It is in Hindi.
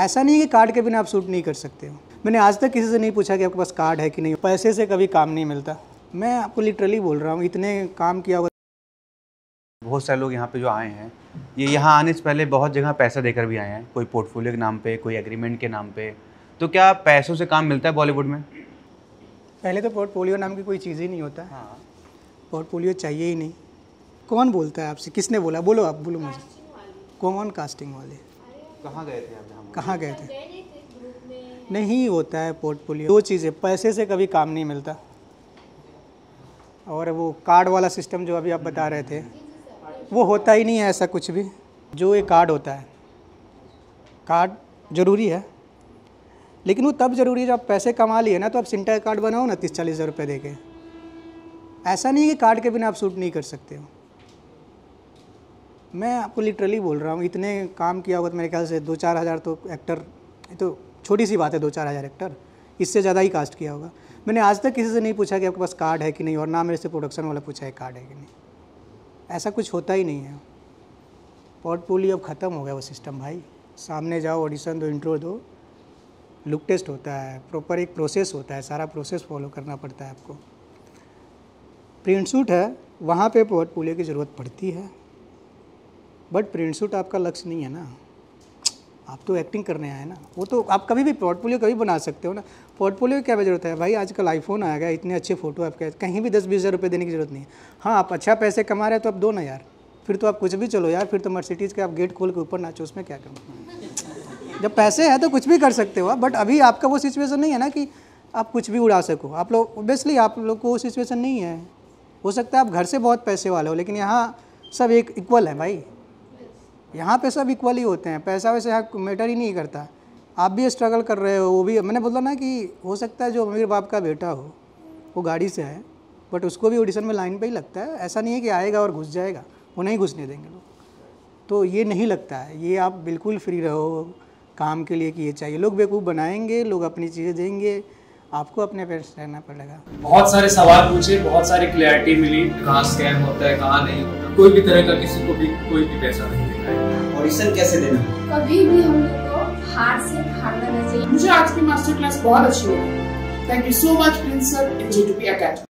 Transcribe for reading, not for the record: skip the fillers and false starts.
ऐसा नहीं है कि कार्ड के बिना आप शूट नहीं कर सकते हो। मैंने आज तक किसी से नहीं पूछा कि आपके पास कार्ड है कि नहीं। पैसे से कभी काम नहीं मिलता, मैं आपको लिटरली बोल रहा हूँ, इतने काम किया हुआ। बहुत सारे लोग यहाँ पे जो आए हैं, ये यहाँ आने से पहले बहुत जगह पैसा देकर भी आए हैं, कोई पोर्टफोलियो के नाम पे, कोई एग्रीमेंट के नाम पे। तो क्या पैसों से काम मिलता है बॉलीवुड में? पहले तो पोर्टफोलियो नाम की कोई चीज़ ही नहीं होता। हाँ, पोर्टफोलियो चाहिए ही नहीं। कौन बोलता है आपसे? किसने बोला? बोलो आप, बोलो मुझे। कौन कास्टिंग वाले? कहाँ गए थे आप? कहाँ गए थे? नहीं होता है पोर्टफोलियो। दो चीज़ें, पैसे से कभी काम नहीं मिलता, और वो कार्ड वाला सिस्टम जो अभी आप बता रहे थे वो होता ही नहीं है ऐसा कुछ भी। जो ये कार्ड होता है, कार्ड ज़रूरी है, लेकिन वो तब ज़रूरी है जब आप पैसे कमा लिए ना, तो आप सिंटर कार्ड बनाओ ना 30-40 हज़ार रुपये दे के। ऐसा नहीं है कि कार्ड के बिना आप शूट नहीं कर सकते हो। मैं आपको लिटरली बोल रहा हूँ, इतने काम किया होगा तो मेरे ख्याल से 2-4 हज़ार तो एक्टर, तो छोटी सी बात है 2-4 हज़ार एक्टर, इससे ज़्यादा ही कास्ट किया होगा। मैंने आज तक किसी से नहीं पूछा कि आपके पास कार्ड है कि नहीं, और ना मेरे से प्रोडक्शन वाला पूछा है कार्ड है कि नहीं। ऐसा कुछ होता ही नहीं है। पोर्टफोलियो अब ख़त्म हो गया वो सिस्टम भाई। सामने जाओ, ऑडिशन दो, इंट्रो दो, लुक टेस्ट होता है, प्रॉपर एक प्रोसेस होता है, सारा प्रोसेस फॉलो करना पड़ता है आपको। प्रिंट शूट है, वहाँ पर पोर्टफोलियो की ज़रूरत पड़ती है, बट प्रिंट शूट आपका लक्ष्य नहीं है ना। आप तो एक्टिंग करने आए ना, वो तो आप कभी भी पोर्टफोलियो कभी बना सकते हो ना। पोर्टफोलियो क्या जरूरत है भाई? आजकल आईफोन आ गया, इतने अच्छे फ़ोटो आपके, कहीं भी 10-20 हज़ार रुपये देने की जरूरत नहीं है। हाँ, आप अच्छा पैसे कमा रहे हैं तो आप दो ना यार, फिर तो आप कुछ भी, चलो यार, फिर तो मर्सिडीज़ के आप गेट खोल के ऊपर नाचो, उसमें क्या करो। जब पैसे हैं तो कुछ भी कर सकते हो आप, बट अभी आपका वो सिचुएशन नहीं है ना कि आप कुछ भी उड़ा सको। आप लोग ऑब्वियसली, आप लोग को वो सिचुएशन नहीं है। हो सकता है आप घर से बहुत पैसे वाले हो, लेकिन यहाँ सब एक इक्वल है भाई, यहाँ पे सब इक्वल ही होते हैं। पैसा वैसे यहाँ मैटर ही नहीं करता। आप भी स्ट्रगल कर रहे हो, वो भी। मैंने बोला ना कि हो सकता है जो अमीर बाप का बेटा हो, वो गाड़ी से है, बट उसको भी ऑडिशन में लाइन पे ही लगता है। ऐसा नहीं है कि आएगा और घुस जाएगा, वो नहीं घुसने देंगे लोग। तो ये नहीं लगता है, ये आप बिल्कुल फ्री रहो काम के लिए कि ये चाहिए। लोग बेवकूफ़ बनाएंगे, लोग अपनी चीज़ें देंगे, आपको अपने पेरेंट्स रहना पड़ेगा। बहुत सारे सवाल पूछे, बहुत सारी क्लैरिटी मिली, कहाँ स्कैम होता है कहाँ नहीं होता। कोई भी तरह का किसी को भी कोई भी पैसा नहीं देना है। ऑडिशन कैसे देना? कभी भी हम लोग को हार से हारना नहीं चाहिए। मुझे आज की मास्टर क्लास बहुत अच्छी लगी। Thank you so much Prince sir and जी2पी अकेडमी।